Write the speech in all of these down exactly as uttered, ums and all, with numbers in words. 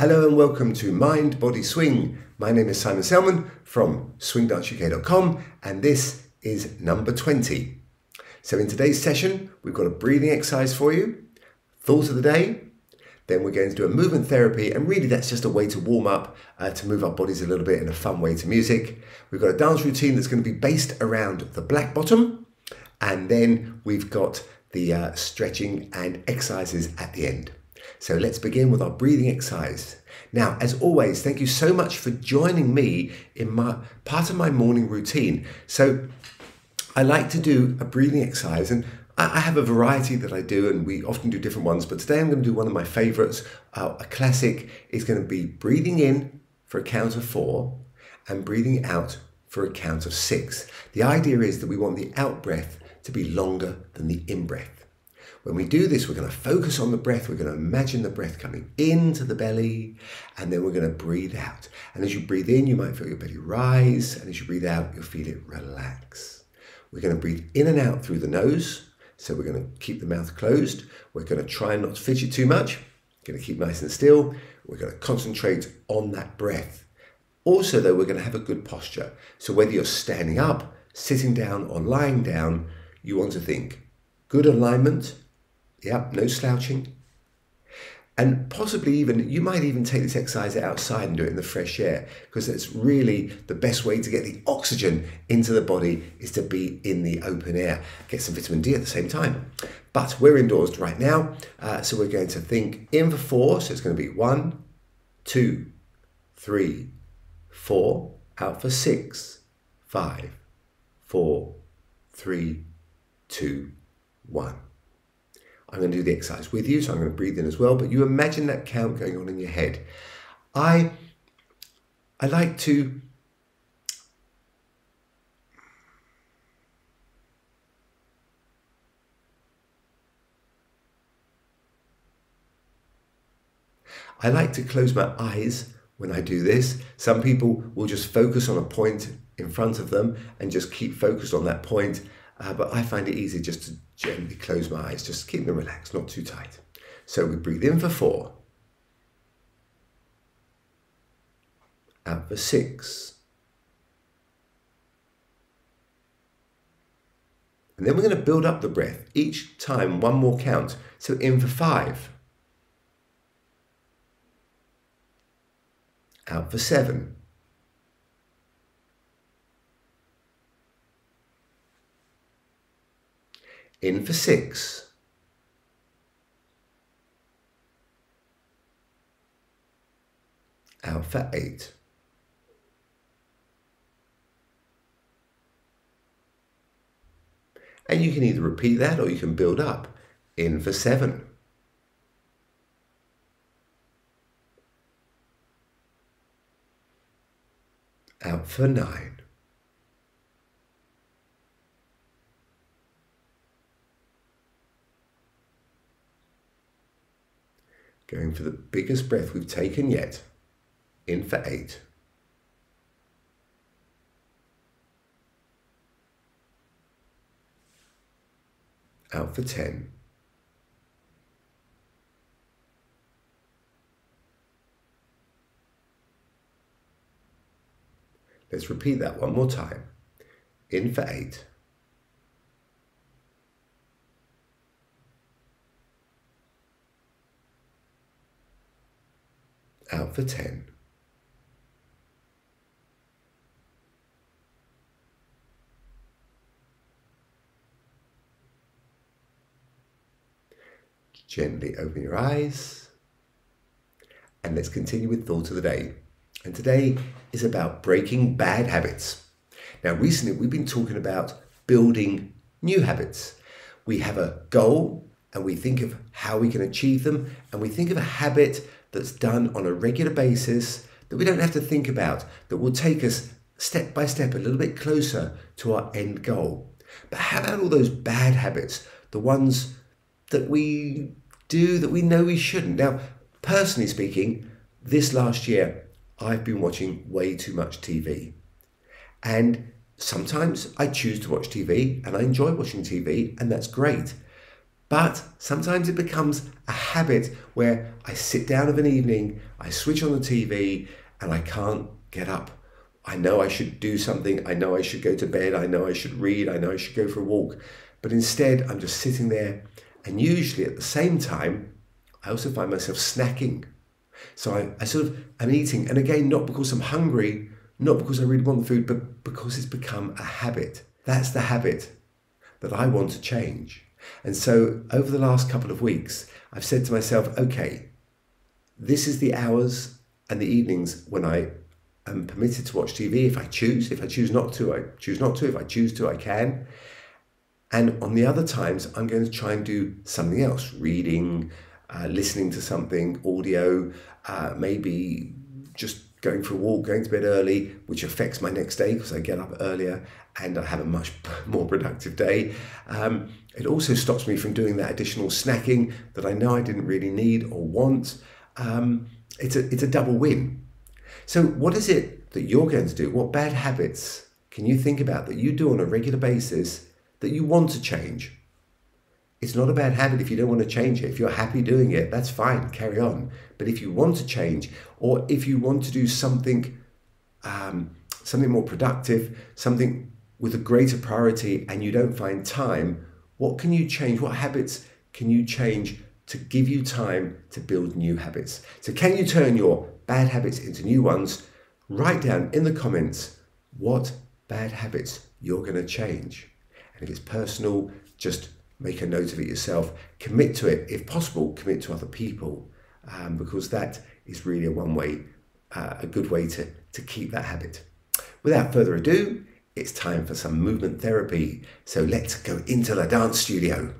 Hello and welcome to Mind Body Swing. My name is Simon Selman from swing dance u k dot com and this is number twenty. So in today's session, we've got a breathing exercise for you, thoughts of the day, then we're going to do a movement therapy, and really that's just a way to warm up, uh, to move our bodies a little bit in a fun way to music. We've got a dance routine that's going to be based around the black bottom, and then we've got the uh, stretching and exercises at the end. So let's begin with our breathing exercise. Now, as always, thank you so much for joining me in my part of my morning routine. So I like to do a breathing exercise, and I have a variety that I do, and we often do different ones, but today I'm going to do one of my favorites. Uh, a classic is going to be breathing in for a count of four and breathing out for a count of six. The idea is that we want the out breath to be longer than the in breath. When we do this, we're going to focus on the breath. We're going to imagine the breath coming into the belly, and then we're going to breathe out. And as you breathe in, you might feel your belly rise, and as you breathe out, you'll feel it relax. We're going to breathe in and out through the nose. So we're going to keep the mouth closed. We're going to try not to fidget too much. We're going to keep nice and still. We're going to concentrate on that breath. Also, though, we're going to have a good posture. So whether you're standing up, sitting down, or lying down, you want to think good alignment. Yep, no slouching. And possibly even, you might even take this exercise outside and do it in the fresh air, because that's really the best way to get the oxygen into the body, is to be in the open air. Get some vitamin D at the same time. But we're indoors right now, uh, so we're going to think in for four. So it's going to be one, two, three, four. Out for six, five, four, three, two, one. I'm going to do the exercise with you, so I'm going to breathe in as well, but you imagine that count going on in your head. I, I like to I like to close my eyes when I do this. Some people will just focus on a point in front of them and just keep focused on that point. Uh, but I find it easy just to gently close my eyes, just keep them relaxed, not too tight. So we breathe in for four, out for six. And then we're going to build up the breath each time, one more count. So in for five, out for seven. In for six, out for eight, and you can either repeat that or you can build up. In for seven, out for nine. Going for the biggest breath we've taken yet. In for eight. Out for ten. Let's repeat that one more time. In for eight. Out for ten. Gently open your eyes, and let's continue with thought of the day. And today is about breaking bad habits. Now, recently we've been talking about building new habits. We have a goal and we think of how we can achieve them, and we think of a habit that's done on a regular basis that we don't have to think about, that will take us step by step a little bit closer to our end goal. But how about all those bad habits, the ones that we do that we know we shouldn't? Now, personally speaking, this last year, I've been watching way too much T V. And sometimes I choose to watch T V and I enjoy watching T V, and that's great. But sometimes it becomes a habit where I sit down of an evening, I switch on the T V, and I can't get up. I know I should do something. I know I should go to bed. I know I should read. I know I should go for a walk. But instead, I'm just sitting there. And usually at the same time, I also find myself snacking. So I, I sort of am eating. And again, not because I'm hungry, not because I really want the food, but because it's become a habit. That's the habit that I want to change. And so over the last couple of weeks, I've said to myself, okay, this is the hours and the evenings when I am permitted to watch T V if I choose. If I choose not to, I choose not to. If I choose to, I can. And on the other times, I'm going to try and do something else, reading, uh, listening to something, audio, uh, maybe just going for a walk, going to bed early, which affects my next day because I get up earlier and I have a much more productive day. Um, it also stops me from doing that additional snacking that I know I didn't really need or want. Um, it's a, it's a double win. So what is it that you're going to do? What bad habits can you think about that you do on a regular basis that you want to change? It's not a bad habit if you don't want to change it. If you're happy doing it, that's fine, carry on. But if you want to change, or if you want to do something, um, something more productive, something with a greater priority, and you don't find time, what can you change? What habits can you change to give you time to build new habits? So can you turn your bad habits into new ones? Write down in the comments what bad habits you're going to change. If it's personal, just make a note of it yourself. Commit to it. If possible, commit to other people, um, because that is really a one-way, uh, a good way to, to keep that habit. Without further ado, it's time for some movement therapy. So let's go into the dance studio.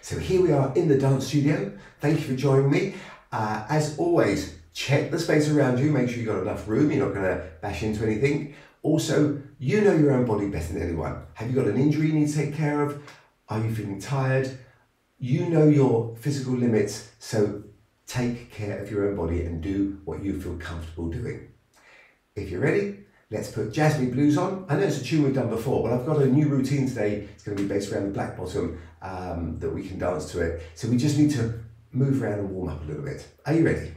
So here we are in the dance studio. Thank you for joining me. Uh, as always, check the space around you. Make sure you've got enough room. You're not going to bash into anything. Also, you know your own body better than anyone. Have you got an injury you need to take care of? Are you feeling tired? You know your physical limits, so take care of your own body and do what you feel comfortable doing. If you're ready, let's put Jasmine Blues on. I know it's a tune we've done before, but I've got a new routine today. It's going to be based around the black bottom, um, that we can dance to it. So we just need to move around and warm up a little bit. Are you ready?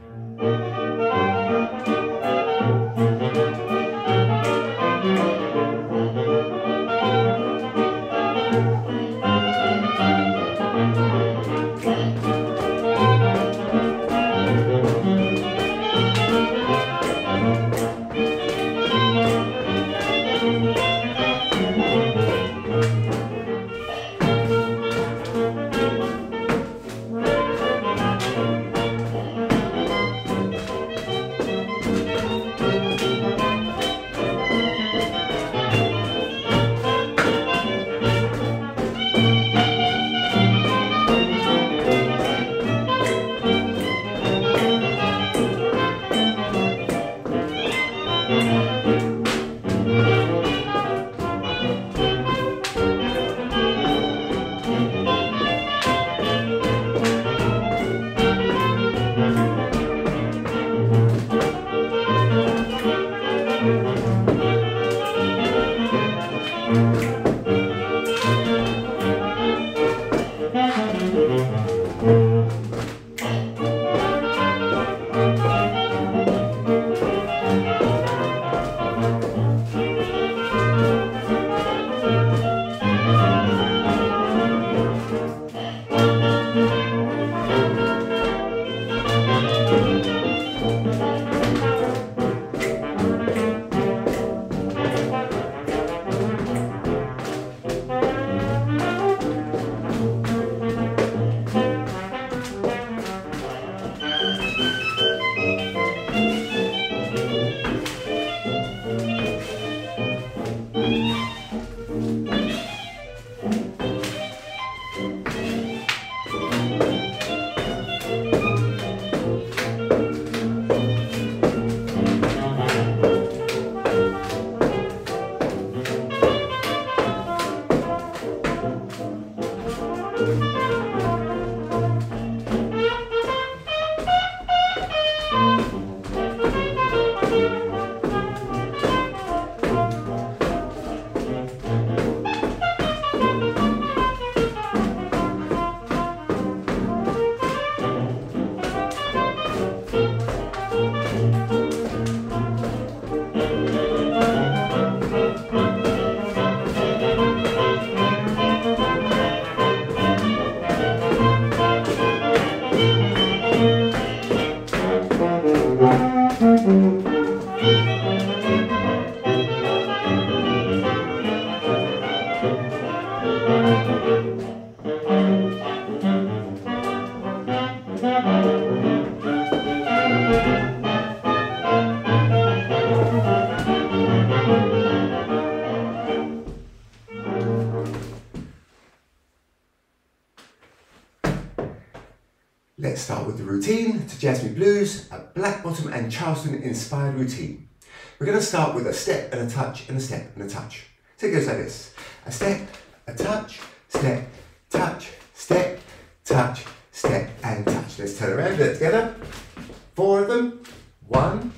Let's start with the routine to Jasmine Blues, a black bottom and Charleston inspired routine. We're going to start with a step and a touch and a step and a touch. So it goes like this. A step, a touch, step, touch, step, touch, step and touch. Let's turn around, do it together. Four of them. One,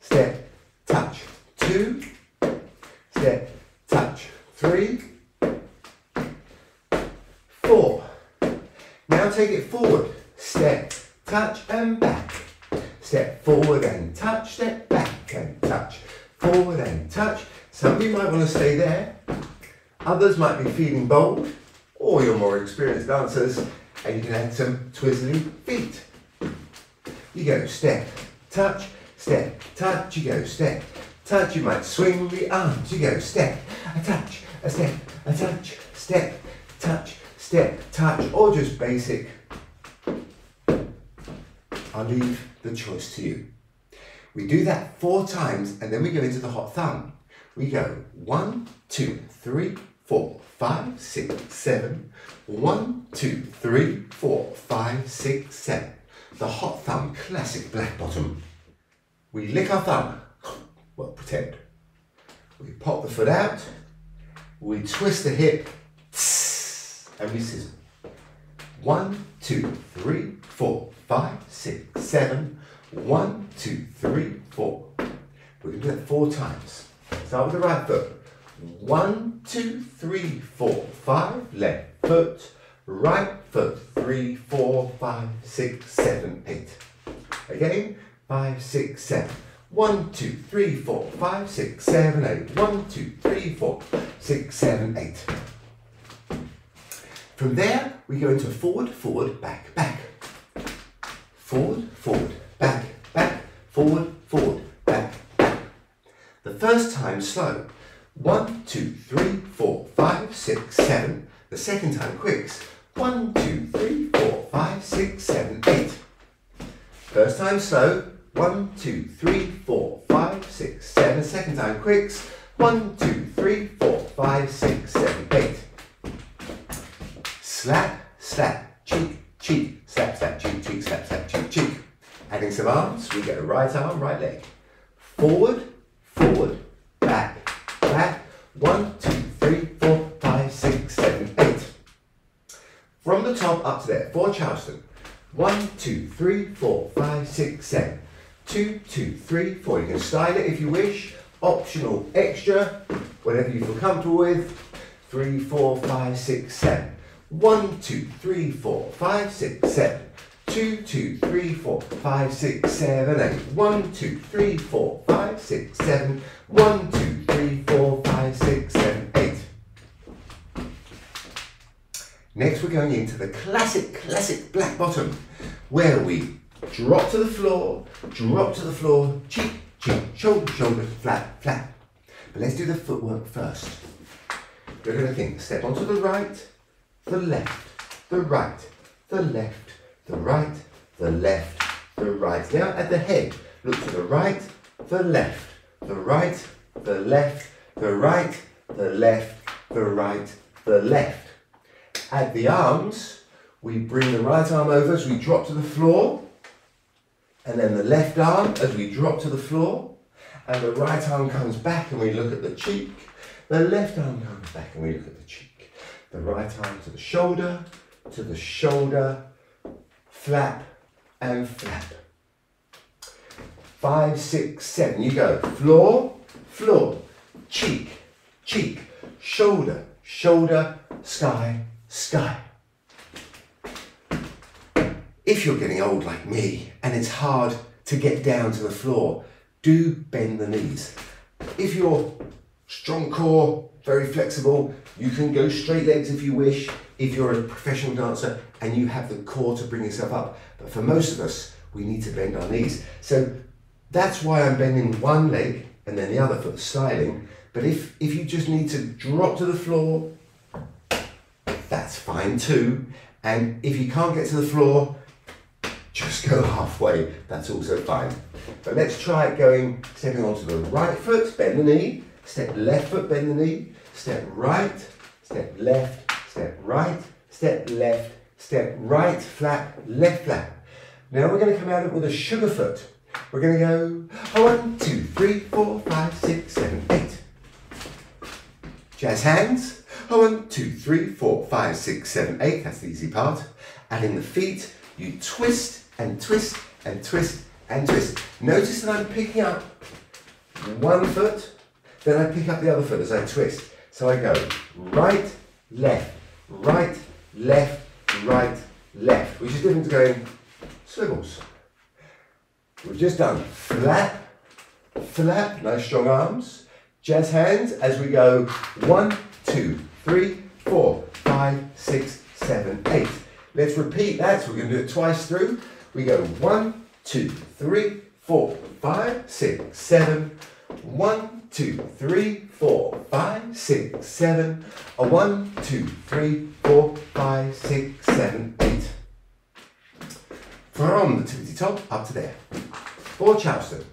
step, touch, two, step, touch, three, four. Now take it forward, step, touch and back, step forward and touch, step back and touch, forward and touch. Some of you might want to stay there, others might be feeling bold, or you're more experienced dancers and you can add some twizzling feet. You go step, touch, step, touch, you go step, touch, you might swing the arms, you go step, a touch, a step, a touch, step, touch, step, touch, or just basic. I'll leave the choice to you. We do that four times and then we go into the hot thumb. We go one, two, three, four, five, six, seven. One, two, three, four, five, six, seven. The hot thumb, classic black bottom. We lick our thumb, well, pretend. We pop the foot out, we twist the hip, and we scissor. One, two, three, four, five, six, seven. One, two, three, four. We're going to do that four times. Start with the right foot. One, two, three, four, five. Left foot. Right foot. Three, four, five, six, seven, eight. Again. Five, six, seven. One, two, three, four, five, six, seven, eight. One, two, three, four, six, seven, eight. From there, we go into forward, forward, back, back. Forward, forward, back, back. Forward, forward, back, back. The first time, slow. One, two, three, four, five, six, seven. The second time, quicks. One, two, three, four, five, six, seven, eight. First time, slow. One, two, three, four, five, six, seven. Second time, quicks. One, two, three, four, five, six, seven, eight. Slap, slap, cheek, cheek, slap, slap, cheek, cheek, slap, slap, cheek, cheek. Adding some arms, we go right arm, right leg. Forward, forward, back, back. One, two, three, four, five, six, seven, eight. From the top up to there, for Charleston. One, two, three, four, five, six, seven. Two, two, three, four. You can style it if you wish. Optional extra, whatever you feel comfortable with. Three, four, five, six, seven. One, two, three, four, five, six, seven. Two, two, three, four, five, six, seven, eight. One, two, three, four, five, six, seven. One, two, three, four, five, six, seven, eight. Next we're going into the classic, classic black bottom, where we drop to the floor, drop to the floor, cheek, cheek, shoulder, shoulder, flat, flat. But let's do the footwork first. We're going to think, step onto the right, the left, the right, the left, the right, the left, the right. Now at the head, look to the right, the left, the right, the left, the right, the left, the right, the left. At the arms, we bring the right arm over as we drop to the floor, and then the left arm as we drop to the floor, and the right arm comes back and we look at the cheek, the left arm comes back and we look at the cheek. The right arm to the shoulder, to the shoulder, flap and flap. Five, six, seven, you go. Floor, floor, cheek, cheek, shoulder, shoulder, sky, sky. If you're getting old like me and it's hard to get down to the floor, do bend the knees. If you're strong core, very flexible, you can go straight legs if you wish, if you're a professional dancer and you have the core to bring yourself up. But for most of us, we need to bend our knees. So that's why I'm bending one leg and then the other for the styling. But if, if you just need to drop to the floor, that's fine too. And if you can't get to the floor, just go halfway, that's also fine. But let's try it going, stepping onto the right foot, bend the knee, step left foot, bend the knee, step right, step left, step right, step left, step right, flap, left flap. Now we're going to come out of it with a sugar foot. We're going to go one, two, three, four, five, six, seven, eight. Jazz hands. One, two, three, four, five, six, seven, eight. That's the easy part. And in the feet, you twist and twist and twist and twist. Notice that I'm picking up one foot, then I pick up the other foot as I twist. So I go right, left, right, left, right, left, which is different to going swivels. We've just done flap, flap, nice strong arms, jazz hands as we go one, two, three, four, five, six, seven, eight. Let's repeat that, so we're going to do it twice through. We go one, two, three, four, five, six, seven. One, two, three, four, five, six, seven. A one, two, three, four, five, six, seven, eight. From the tippity top up to there. Four Charleston.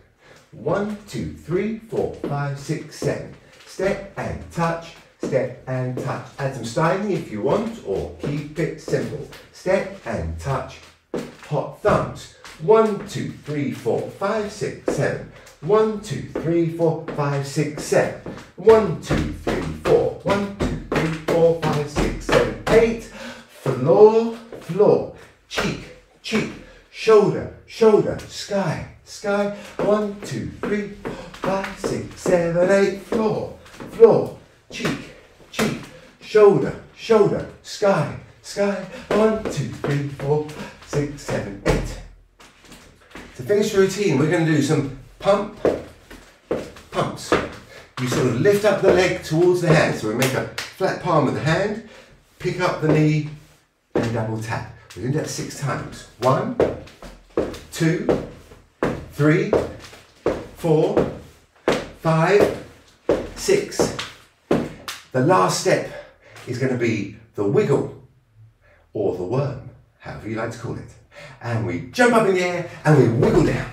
One, two, three, four, five, six, seven. Step and touch. Step and touch. Add some styling if you want, or keep it simple. Step and touch. Hot thumbs. One, two, three, four, five, six, seven. One, two, three, four, five, six, seven. One, two, three, four. One, two, three, four, five, six, seven, eight. Floor, floor. Cheek, cheek. Shoulder, shoulder. Sky, sky. One, two, three, four, five, six, seven, eight. Floor, floor. Cheek, cheek, shoulder, shoulder, sky, sky, one, two, three, four, six, seven, eight. To finish the routine, we're going to do some pump, pumps. You sort of lift up the leg towards the hand, so we make a flat palm with the hand, pick up the knee, and double tap. We're going to do that six times. One, two, three, four, five, six. The last step is going to be the wiggle, or the worm, however you like to call it. And we jump up in the air and we wiggle down.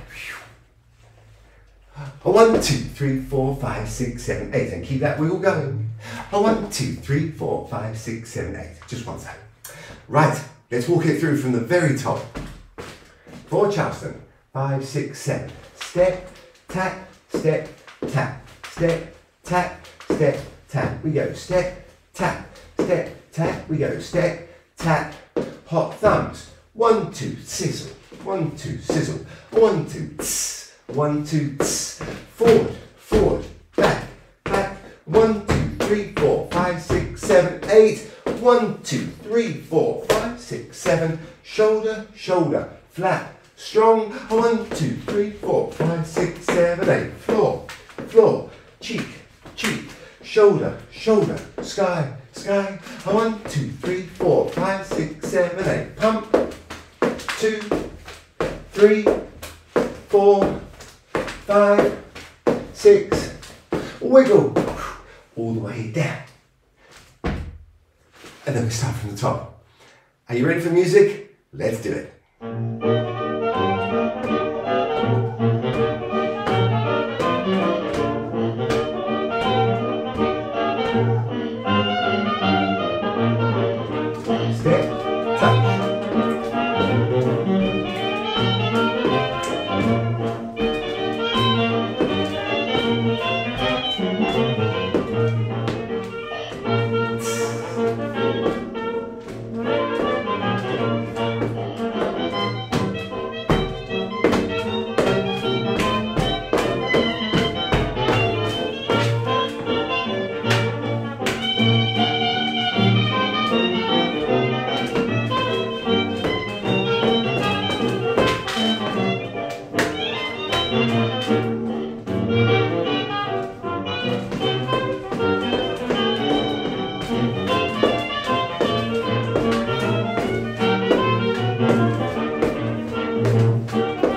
A one, two, three, four, five, six, seven, eight, and keep that wiggle going. A one, two, three, four, five, six, seven, eight. Just one time. Right, let's walk it through from the very top. Four Charleston. Five, six, seven. Step, tap, step, tap, step, tap, step. Tap, we go, step, tap, step, tap, we go, step, tap, hot thumbs, one, two, sizzle, one, two, sizzle, one, two, tss, one, two, tss, forward, forward, back, back, one, two, three, four, five, six, seven, eight, one, two, three, four, five, six, seven, shoulder, shoulder, flat, strong, one, two, three, four, five, six, seven, eight, floor, floor, cheek, cheek, shoulder, shoulder, sky, sky. One, two, three, four, five, six, seven, eight. Pump. Two, three, four, five, six. Wiggle. All the way down. And then we start from the top. Are you ready for music? Let's do it. Thank you.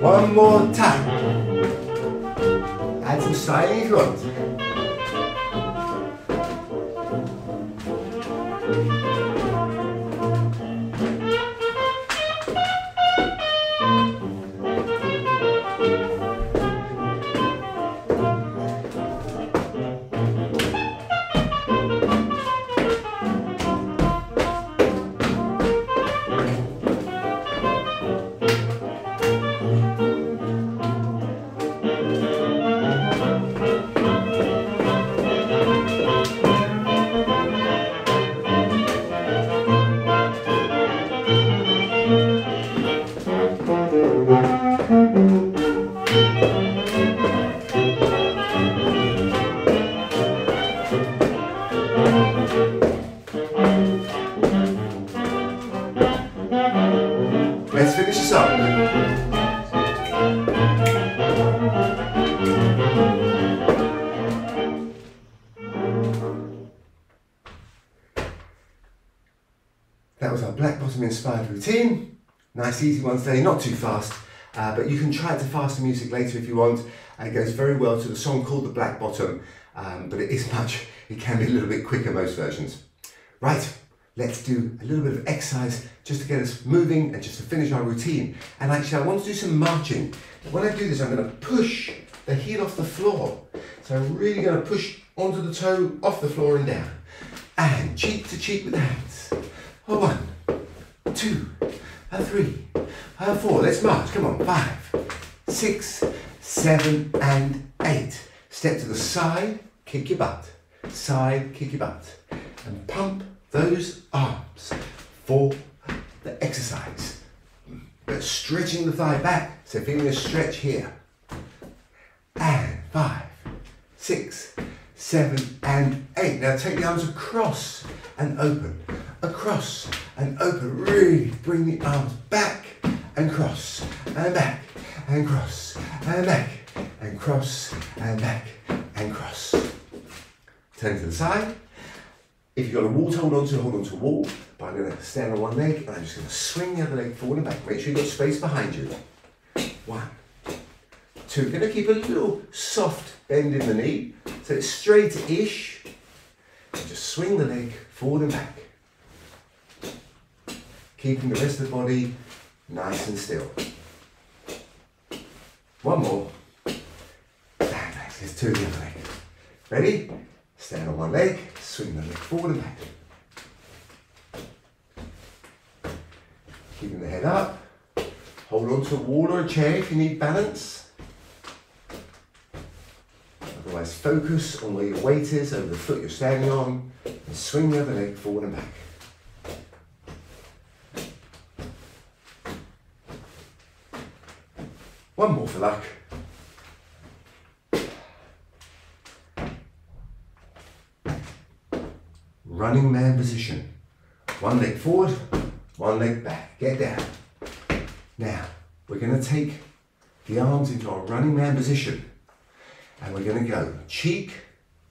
One more time. That's a sign good. That was our black bottom inspired routine. Nice easy one today, not too fast, uh, but you can try it to faster music later if you want. Uh, it goes very well to the song called The Black Bottom, um, but it is much, it can be a little bit quicker most versions. Right, let's do a little bit of exercise just to get us moving and just to finish our routine. And actually I want to do some marching. When I do this, I'm going to push the heel off the floor. So I'm really going to push onto the toe, off the floor and down. And cheek to cheek with the hands. A one, two, a three, a four. Let's march. Come on. Five, six, seven, and eight. Step to the side, kick your butt. Side, kick your butt. And pump those arms for the exercise. But stretching the thigh back, so feeling a stretch here. And five, six, seven, and eight. Now take the arms across and open. Across and open, really bring the arms back and cross and back and cross and back and cross and back and cross. Turn to the side. If you've got a wall to hold on to, hold on to a wall, but I'm going to stand on one leg and I'm just going to swing the other leg forward and back. Make sure you've got space behind you. One, two. We're going to keep a little soft bend in the knee, so it's straight-ish. Just swing the leg forward and back. Keeping the rest of the body nice and still. One more. And that's just two of the other leg. Ready? Stand on one leg, swing the leg forward and back. Keeping the head up. Hold on to a wall or a chair if you need balance. Otherwise, focus on where your weight is over the foot you're standing on and swing the other leg forward and back. One more for luck. Running man position. One leg forward, one leg back. Get down. Now, we're going to take the arms into our running man position. And we're going to go cheek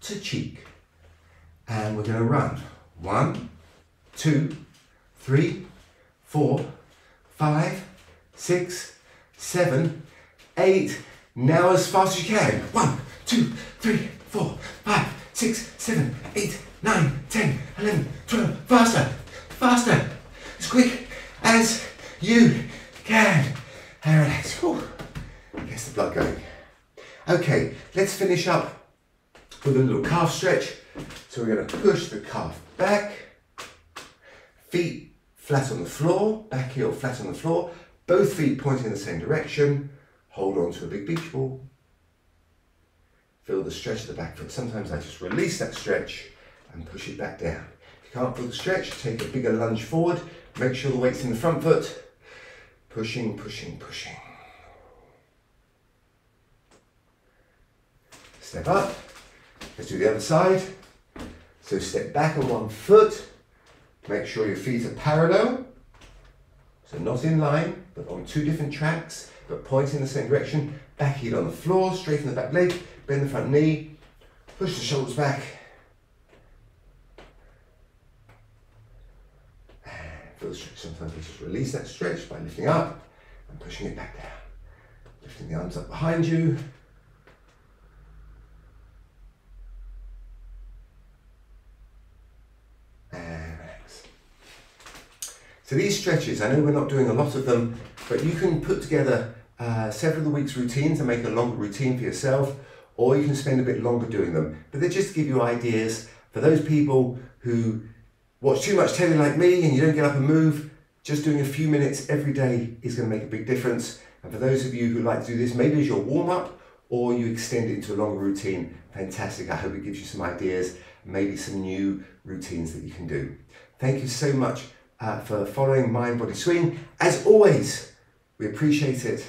to cheek. And we're going to run. One, two, three, four, five, six, seven, eight. Now as fast as you can. One, two, three, four, five, six, seven, eight, nine, ten, eleven, twelve. Faster, faster, as quick as you can. And relax. Ooh. Gets the blood going. Okay, let's finish up with a little calf stretch. So we're going to push the calf back, feet flat on the floor, back heel flat on the floor, both feet pointing in the same direction. Hold on to a big beach ball. Feel the stretch of the back foot. Sometimes I just release that stretch and push it back down. If you can't feel the stretch, take a bigger lunge forward. Make sure the weight's in the front foot. Pushing, pushing, pushing. Step up. Let's do the other side. So step back on one foot. Make sure your feet are parallel. So not in line, but on two different tracks, but pointing in the same direction. Back heel on the floor, straighten the back leg. Bend the front knee, push the shoulders back. And feel the stretch. Sometimes we just release that stretch by lifting up and pushing it back down. Lifting the arms up behind you. And relax. So these stretches, I know we're not doing a lot of them, but you can put together uh, several of the week's routines and make a longer routine for yourself. Or you can spend a bit longer doing them. But they just give you ideas for those people who watch too much telly like me and you don't get up and move. Just doing a few minutes every day is going to make a big difference. And for those of you who like to do this, maybe as your warm-up or you extend it into a longer routine, fantastic. I hope it gives you some ideas, maybe some new routines that you can do. Thank you so much uh, for following Mind Body Swing. As always, we appreciate it.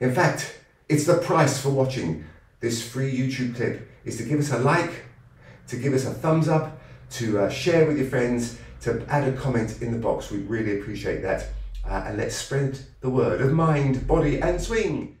In fact, it's the price for watching. This free YouTube clip is to give us a like, to give us a thumbs up, to uh, share with your friends, to add a comment in the box. We really appreciate that. Uh, and let's spread the word of mind, body and swing.